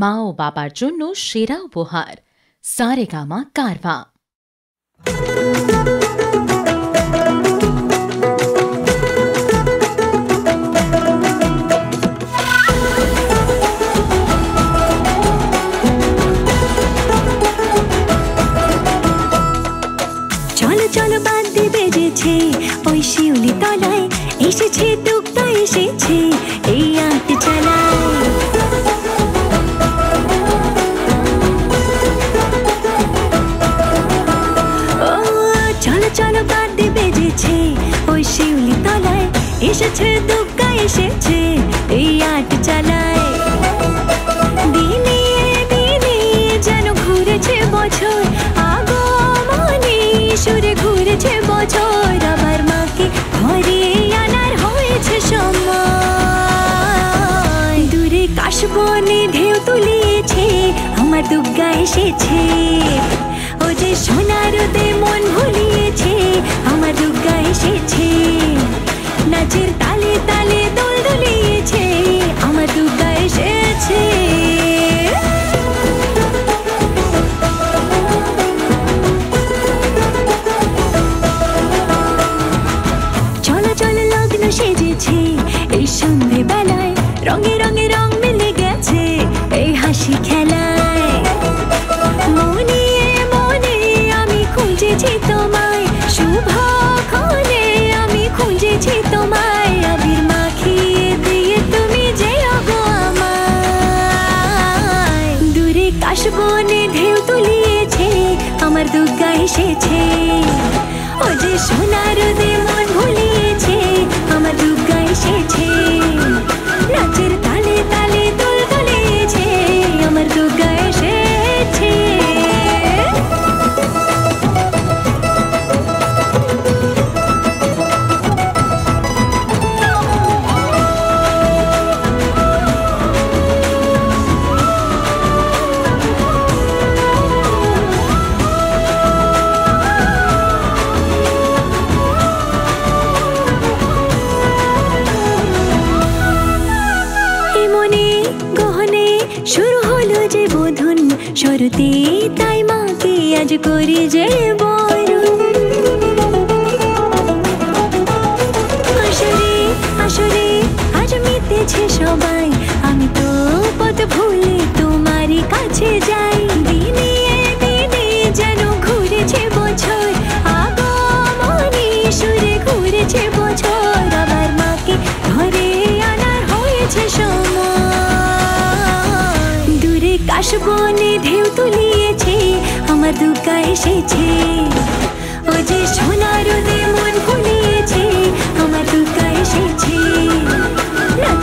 মা ও বাবার জন্য সেরা উপহার সারেগামা কারভা। চলো চলো বাদ্যি বেজেছে ওই শিউলি তলায়, এসেছে টুকটা এসেছে এই আনতে চালায়। चलो बाद्य बेजेछे ओई शिउली तलाय, एसेछे दुग्गा एसेछे ए आट चालाय। दिने दिने जेनो घुरेछे बछर, आगमने सुरे घुरेछे बछर। आमार माके घरे आनार होयेछे समय, दूरे काशबने ढेउ तुलियेछे आमार दुग्गा एसेछे। ओ जे सोनार उदे मन भुलिये आमार दुग्गा एसेछे, नाचेर ताले ताले दोल दुलियेछे आमार दुग्गा एसेछे। चलो चलो लग्न सेजेछे एई सन्धे बेलाय, रंगे रंगे रंग मिले गेछे एई हासि खेलाय। मने मने आमी खुंजेछि तोमाय, आमार दुग्गा एसेछे। ओ जे सोनार उदे मन भुलियेछे आमार दुग्गा एसेछे, नाचेर ताले ताले दोल दुलियेछे आमार दुग्गा एसेछे। शरते ताई माके आज करी जे बरण, आशरे आशरे आज मिटेछे सबाई। आमी तो पथ भूले तुम्हारी काछे जाई, दिने दिने जेनो घुरेछे बछर, आगमने सुरे घुरेछे बछर। आमार माके घरे आनार होयेछे समय, दूरे काशबने आमार दुग्गा एसेछे। ओ जे सोनार उदे मन भुलियेछे आमार दुग्गा एसेछे।